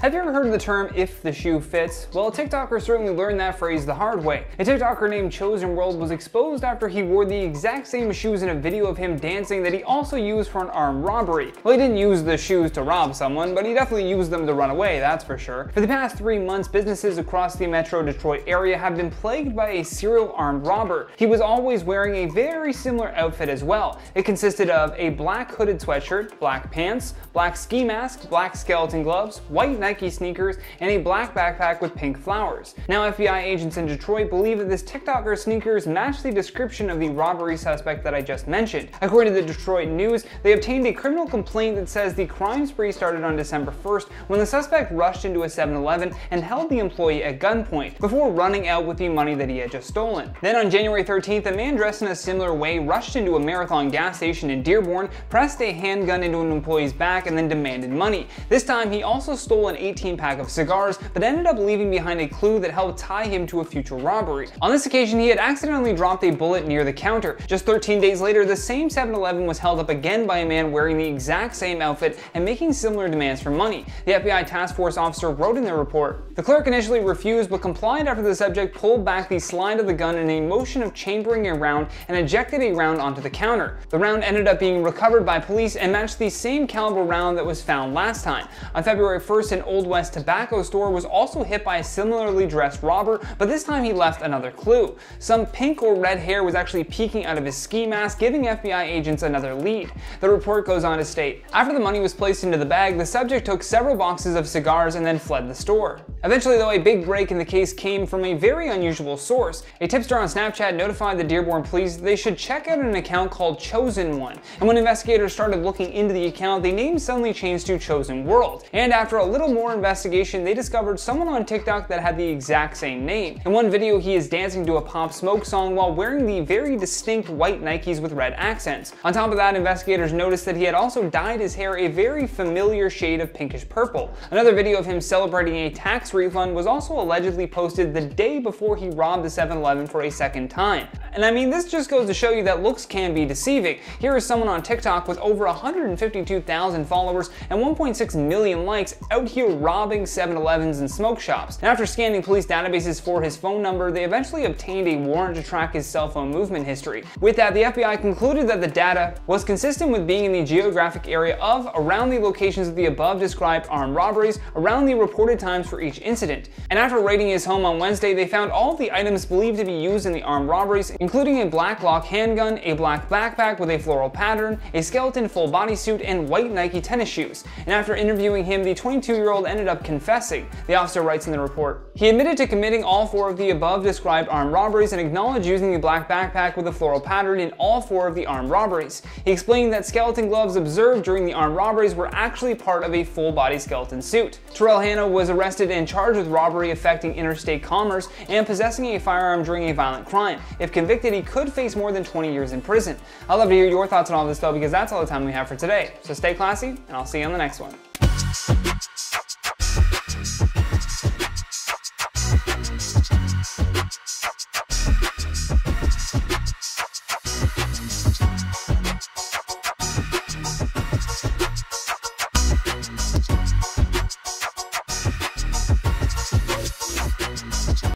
Have you ever heard of the term, if the shoe fits? Well, a TikToker certainly learned that phrase the hard way. A TikToker named Chozen One was exposed after he wore the exact same shoes in a video of him dancing that he also used for an armed robbery. Well, he didn't use the shoes to rob someone, but he definitely used them to run away, that's for sure. For the past 3 months, businesses across the Metro Detroit area have been plagued by a serial armed robber. He was always wearing a very similar outfit as well. It consisted of a black hooded sweatshirt, black pants, black ski mask, black skeleton gloves, white Nike sneakers, and a black backpack with pink flowers. Now, FBI agents in Detroit believe that this TikToker's sneakers match the description of the robbery suspect that I just mentioned. According to the Detroit News, they obtained a criminal complaint that says the crime spree started on December 1st when the suspect rushed into a 7-Eleven and held the employee at gunpoint before running out with the money that he had just stolen. Then on January 13th, a man dressed in a similar way rushed into a Marathon gas station in Dearborn, pressed a handgun into an employee's back, and then demanded money. This time, he also stole an 18-pack of cigars, but ended up leaving behind a clue that helped tie him to a future robbery. On this occasion, he had accidentally dropped a bullet near the counter. Just 13 days later, the same 7-Eleven was held up again by a man wearing the exact same outfit and making similar demands for money. The FBI task force officer wrote in their report, "The clerk initially refused but complied after the subject pulled back the slide of the gun in a motion of chambering a round and ejected a round onto the counter. The round ended up being recovered by police and matched the same caliber round that was found last time." On February 1st, an Old West tobacco store was also hit by a similarly dressed robber, but this time he left another clue. Some pink or red hair was actually peeking out of his ski mask, giving FBI agents another lead. The report goes on to state, after the money was placed into the bag, the subject took several boxes of cigars and then fled the store. Eventually though, a big break in the case came from a very unusual source. A tipster on Snapchat notified the Dearborn police that they should check out an account called Chozen One, and when investigators started looking into the account, the name suddenly changed to Chozen World, and after a little more investigation, they discovered someone on TikTok that had the exact same name. In one video, he is dancing to a Pop Smoke song while wearing the very distinct white Nikes with red accents. On top of that, investigators noticed that he had also dyed his hair a very familiar shade of pinkish purple. Another video of him celebrating a tax refund was also allegedly posted the day before he robbed the 7-Eleven for a second time. And I mean, this just goes to show you that looks can be deceiving. Here is someone on TikTok with over 152,000 followers and 1.6 million likes out here robbing 7-Elevens and smoke shops. And after scanning police databases for his phone number, they eventually obtained a warrant to track his cell phone movement history. With that, the FBI concluded that the data was consistent with being in the geographic area of, around the locations of the above described armed robberies, around the reported times for each incident. And after raiding his home on Wednesday, they found all the items believed to be used in the armed robberies, including a black lock handgun, a black backpack with a floral pattern, a skeleton full bodysuit, and white Nike tennis shoes. And after interviewing him, the 22-year-old ended up confessing. The officer writes in the report, he admitted to committing all four of the above described armed robberies and acknowledged using the black backpack with a floral pattern in all four of the armed robberies. He explained that skeleton gloves observed during the armed robberies were actually part of a full body skeleton suit. Terrell Hanna was arrested and charged with robbery affecting interstate commerce and possessing a firearm during a violent crime. If convicted, he could face more than 20 years in prison. I'd love to hear your thoughts on all this though, because that's all the time we have for today. So stay classy, and I'll see you on the next one.